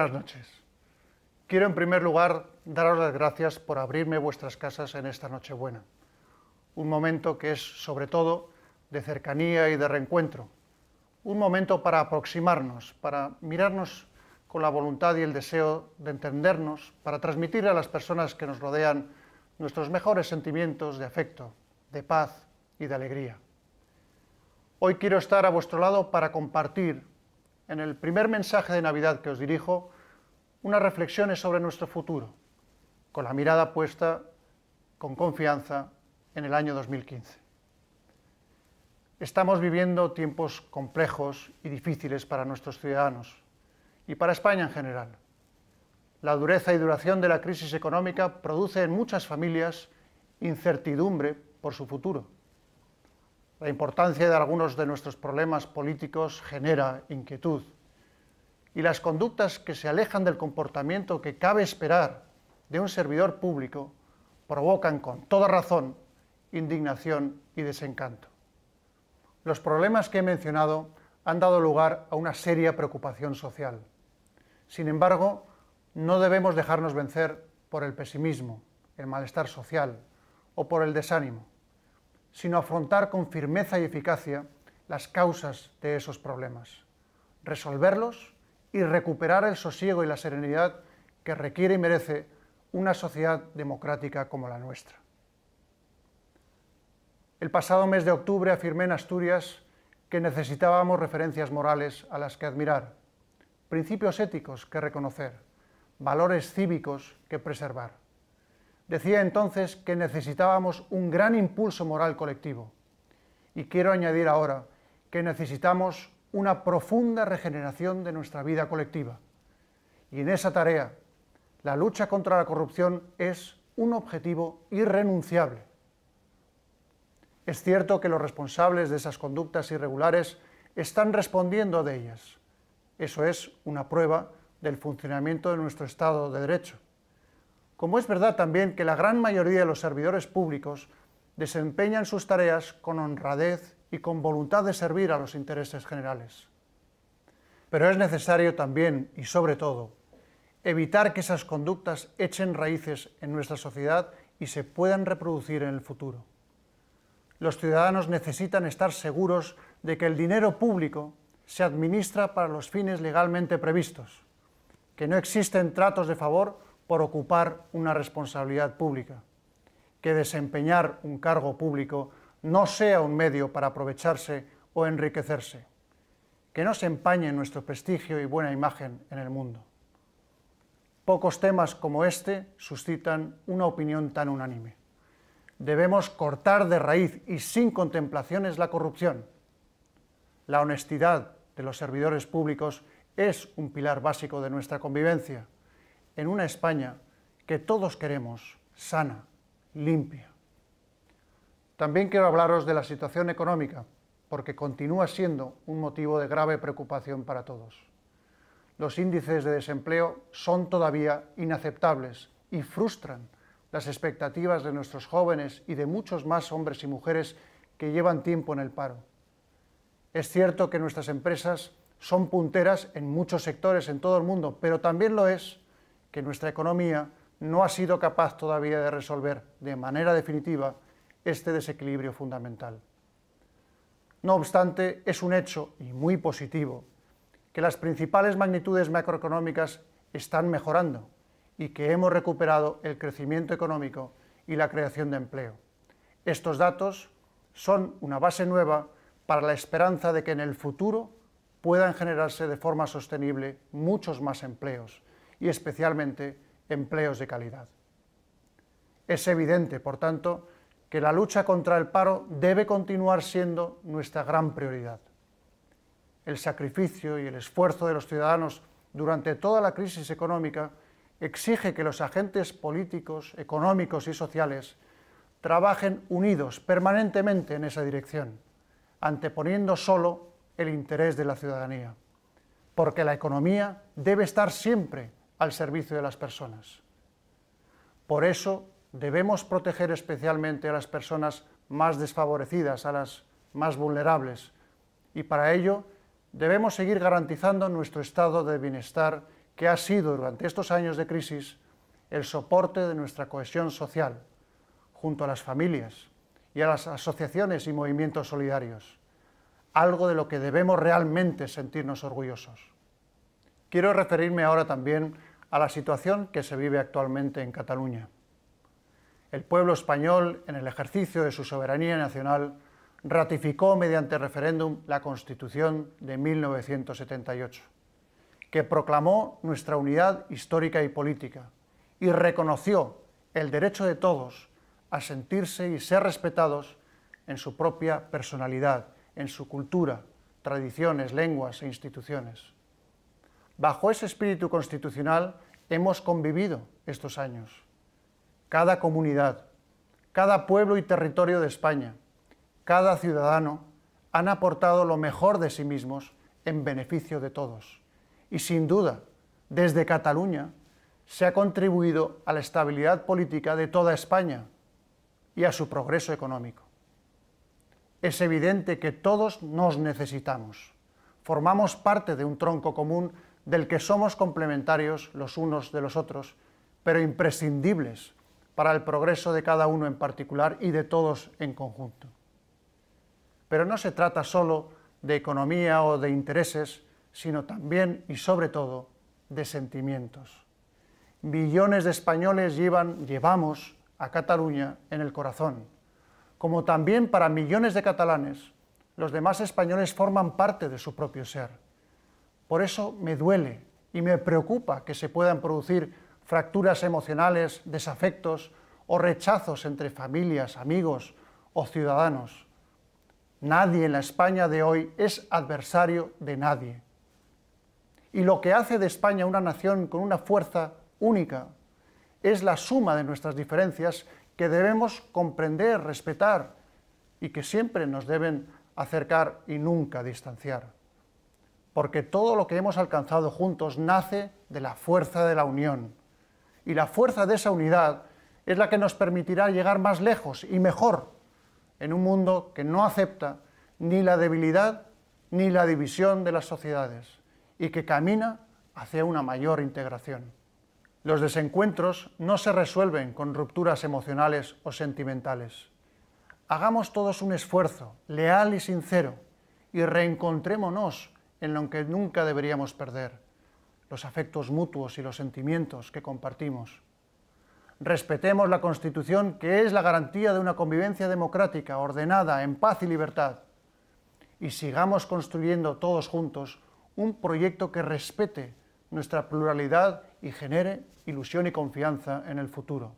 buenas noches. Quiero en primer lugar daros las gracias por abrirme vuestras casas en esta Nochebuena, un momento que es sobre todo de cercanía y de reencuentro, un momento para aproximarnos, para mirarnos con la voluntad y el deseo de entendernos, para transmitir a las personas que nos rodean nuestros mejores sentimientos de afecto, de paz y de alegría. Hoy quiero estar a vuestro lado para compartir, en el primer mensaje de Navidad que os dirijo, unas reflexiones sobre nuestro futuro, con la mirada puesta, con confianza, en el año 2015. Estamos viviendo tiempos complejos y difíciles para nuestros ciudadanos, y para España en general. La dureza y duración de la crisis económica produce en muchas familias incertidumbre por su futuro. La importancia de algunos de nuestros problemas políticos genera inquietud, y las conductas que se alejan del comportamiento que cabe esperar de un servidor público provocan con toda razón indignación y desencanto. Los problemas que he mencionado han dado lugar a una seria preocupación social. Sin embargo, no debemos dejarnos vencer por el pesimismo, el malestar social o por el desánimo, sino afrontar con firmeza y eficacia las causas de esos problemas, resolverlos y recuperar el sosiego y la serenidad que requiere y merece una sociedad democrática como la nuestra. El pasado mes de octubre afirmé en Asturias que necesitábamos referencias morales a las que admirar, principios éticos que reconocer, valores cívicos que preservar. Decía entonces que necesitábamos un gran impulso moral colectivo, y quiero añadir ahora que necesitamos una profunda regeneración de nuestra vida colectiva. Y en esa tarea, la lucha contra la corrupción es un objetivo irrenunciable. Es cierto que los responsables de esas conductas irregulares están respondiendo de ellas. Eso es una prueba del funcionamiento de nuestro Estado de Derecho. Como es verdad también que la gran mayoría de los servidores públicos desempeñan sus tareas con honradez y con voluntad de servir a los intereses generales. Pero es necesario también, y sobre todo, evitar que esas conductas echen raíces en nuestra sociedad y se puedan reproducir en el futuro. Los ciudadanos necesitan estar seguros de que el dinero público se administra para los fines legalmente previstos, que no existen tratos de favor por ocupar una responsabilidad pública, que desempeñar un cargo público no sea un medio para aprovecharse o enriquecerse, que no se empañe nuestro prestigio y buena imagen en el mundo. Pocos temas como este suscitan una opinión tan unánime. Debemos cortar de raíz y sin contemplaciones la corrupción. La honestidad de los servidores públicos es un pilar básico de nuestra convivencia, en una España que todos queremos sana, limpia. También quiero hablaros de la situación económica, porque continúa siendo un motivo de grave preocupación para todos. Los índices de desempleo son todavía inaceptables y frustran las expectativas de nuestros jóvenes y de muchos más hombres y mujeres que llevan tiempo en el paro. Es cierto que nuestras empresas son punteras en muchos sectores en todo el mundo, pero también lo es que nuestra economía no ha sido capaz todavía de resolver de manera definitiva este desequilibrio fundamental. No obstante, es un hecho, y muy positivo, que las principales magnitudes macroeconómicas están mejorando y que hemos recuperado el crecimiento económico y la creación de empleo. Estos datos son una base nueva para la esperanza de que en el futuro puedan generarse de forma sostenible muchos más empleos, y especialmente empleos de calidad. Es evidente, por tanto, que la lucha contra el paro debe continuar siendo nuestra gran prioridad. El sacrificio y el esfuerzo de los ciudadanos durante toda la crisis económica exige que los agentes políticos, económicos y sociales trabajen unidos permanentemente en esa dirección, anteponiendo solo el interés de la ciudadanía, porque la economía debe estar siempre al servicio de las personas. Por eso, debemos proteger especialmente a las personas más desfavorecidas, a las más vulnerables, y para ello debemos seguir garantizando nuestro estado de bienestar que ha sido durante estos años de crisis el soporte de nuestra cohesión social, junto a las familias y a las asociaciones y movimientos solidarios, algo de lo que debemos realmente sentirnos orgullosos. Quiero referirme ahora también a la situación que se vive actualmente en Cataluña. El pueblo español, en el ejercicio de su soberanía nacional, ratificó mediante referéndum la Constitución de 1978, que proclamó nuestra unidad histórica y política y reconoció el derecho de todos a sentirse y ser respetados en su propia personalidad, en su cultura, tradiciones, lenguas e instituciones. Bajo ese espíritu constitucional hemos convivido estos años. Cada comunidad, cada pueblo y territorio de España, cada ciudadano han aportado lo mejor de sí mismos en beneficio de todos. Y sin duda, desde Cataluña se ha contribuido a la estabilidad política de toda España y a su progreso económico. Es evidente que todos nos necesitamos. Formamos parte de un tronco común del que somos complementarios los unos de los otros, pero imprescindibles para el progreso de cada uno en particular y de todos en conjunto. Pero no se trata solo de economía o de intereses, sino también y sobre todo de sentimientos. Millones de españoles llevamos a Cataluña en el corazón, como también para millones de catalanes, los demás españoles forman parte de su propio ser. Por eso me duele y me preocupa que se puedan producir fracturas emocionales, desafectos o rechazos entre familias, amigos o ciudadanos. Nadie en la España de hoy es adversario de nadie. Y lo que hace de España una nación con una fuerza única es la suma de nuestras diferencias que debemos comprender, respetar y que siempre nos deben acercar y nunca distanciar. Porque todo lo que hemos alcanzado juntos nace de la fuerza de la unión. Y la fuerza de esa unidad es la que nos permitirá llegar más lejos y mejor en un mundo que no acepta ni la debilidad ni la división de las sociedades y que camina hacia una mayor integración. Los desencuentros no se resuelven con rupturas emocionales o sentimentales. Hagamos todos un esfuerzo leal y sincero y reencontrémonos en lo que nunca deberíamos perder, los afectos mutuos y los sentimientos que compartimos. Respetemos la Constitución, que es la garantía de una convivencia democrática, ordenada, en paz y libertad. Y sigamos construyendo todos juntos un proyecto que respete nuestra pluralidad y genere ilusión y confianza en el futuro.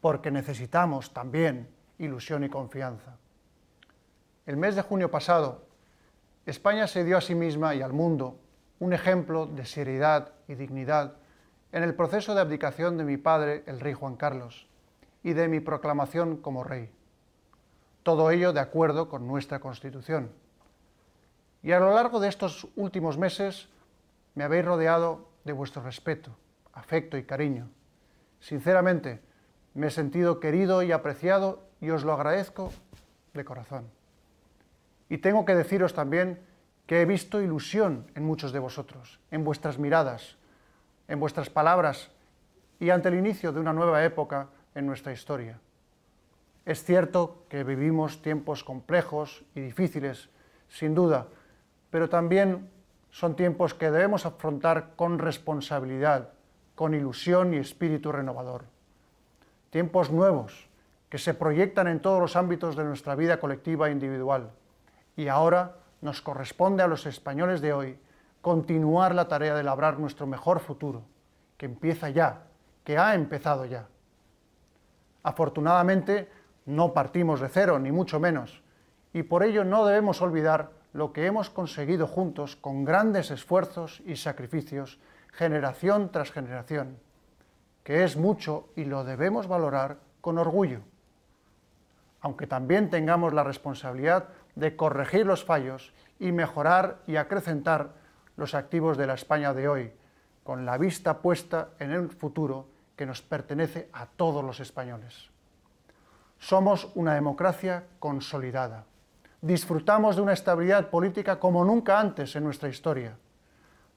Porque necesitamos también ilusión y confianza. El mes de junio pasado, España se dio a sí misma y al mundo un ejemplo de seriedad y dignidad en el proceso de abdicación de mi padre, el rey Juan Carlos, y de mi proclamación como rey. Todo ello de acuerdo con nuestra Constitución. Y a lo largo de estos últimos meses me habéis rodeado de vuestro respeto, afecto y cariño. Sinceramente, me he sentido querido y apreciado y os lo agradezco de corazón. Y tengo que deciros también que he visto ilusión en muchos de vosotros, en vuestras miradas, en vuestras palabras y ante el inicio de una nueva época en nuestra historia. Es cierto que vivimos tiempos complejos y difíciles, sin duda, pero también son tiempos que debemos afrontar con responsabilidad, con ilusión y espíritu renovador. Tiempos nuevos que se proyectan en todos los ámbitos de nuestra vida colectiva e individual. Y ahora nos corresponde a los españoles de hoy continuar la tarea de labrar nuestro mejor futuro, que empieza ya, que ha empezado ya. Afortunadamente, no partimos de cero, ni mucho menos, y por ello no debemos olvidar lo que hemos conseguido juntos con grandes esfuerzos y sacrificios, generación tras generación, que es mucho y lo debemos valorar con orgullo. Aunque también tengamos la responsabilidad de corregir los fallos y mejorar y acrecentar los activos de la España de hoy, con la vista puesta en el futuro que nos pertenece a todos los españoles. Somos una democracia consolidada. Disfrutamos de una estabilidad política como nunca antes en nuestra historia.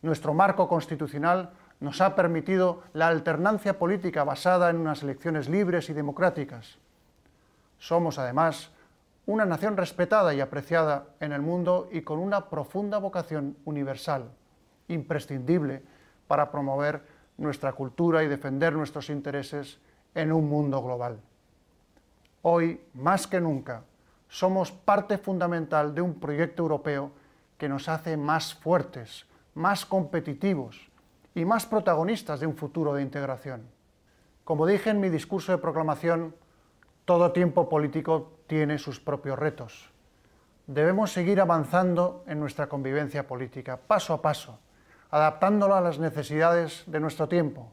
Nuestro marco constitucional nos ha permitido la alternancia política basada en unas elecciones libres y democráticas. Somos, además, una nación respetada y apreciada en el mundo y con una profunda vocación universal, imprescindible para promover nuestra cultura y defender nuestros intereses en un mundo global. Hoy, más que nunca, somos parte fundamental de un proyecto europeo que nos hace más fuertes, más competitivos y más protagonistas de un futuro de integración. Como dije en mi discurso de proclamación, todo tiempo político tiene sus propios retos. Debemos seguir avanzando en nuestra convivencia política, paso a paso, adaptándola a las necesidades de nuestro tiempo,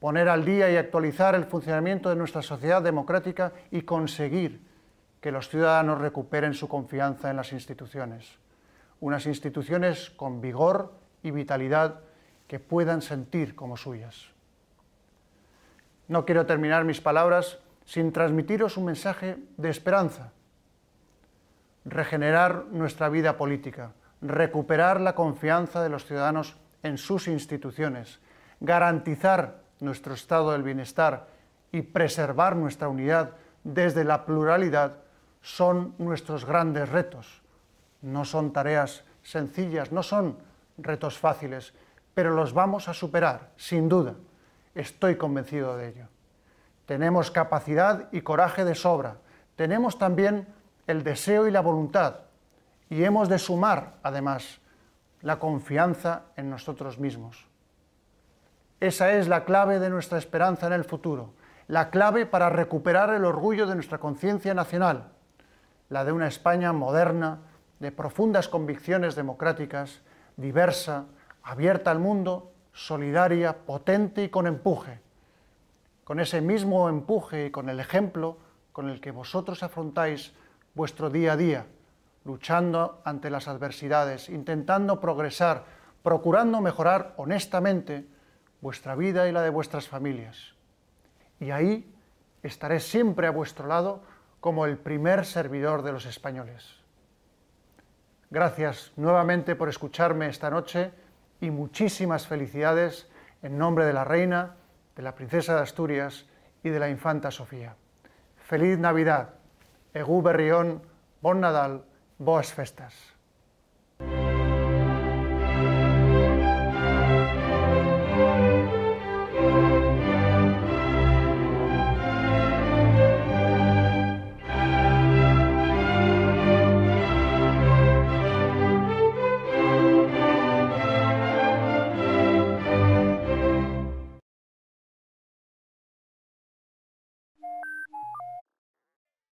poner al día y actualizar el funcionamiento de nuestra sociedad democrática y conseguir que los ciudadanos recuperen su confianza en las instituciones. Unas instituciones con vigor y vitalidad que puedan sentir como suyas. No quiero terminar mis palabras sin transmitiros un mensaje de esperanza. Regenerar nuestra vida política, recuperar la confianza de los ciudadanos en sus instituciones, garantizar nuestro estado del bienestar y preservar nuestra unidad desde la pluralidad son nuestros grandes retos. No son tareas sencillas, no son retos fáciles, pero los vamos a superar, sin duda. Estoy convencido de ello. Tenemos capacidad y coraje de sobra. Tenemos también el deseo y la voluntad. Y hemos de sumar, además, la confianza en nosotros mismos. Esa es la clave de nuestra esperanza en el futuro, la clave para recuperar el orgullo de nuestra conciencia nacional, la de una España moderna, de profundas convicciones democráticas, diversa, abierta al mundo, solidaria, potente y con empuje. Con ese mismo empuje y con el ejemplo con el que vosotros afrontáis vuestro día a día, luchando ante las adversidades, intentando progresar, procurando mejorar honestamente vuestra vida y la de vuestras familias. Y ahí estaré siempre a vuestro lado como el primer servidor de los españoles. Gracias nuevamente por escucharme esta noche y muchísimas felicidades en nombre de la Reina, de la Princesa de Asturias y de la Infanta Sofía. ¡Feliz Navidad! Egu Berrión, bon Nadal, boas festas.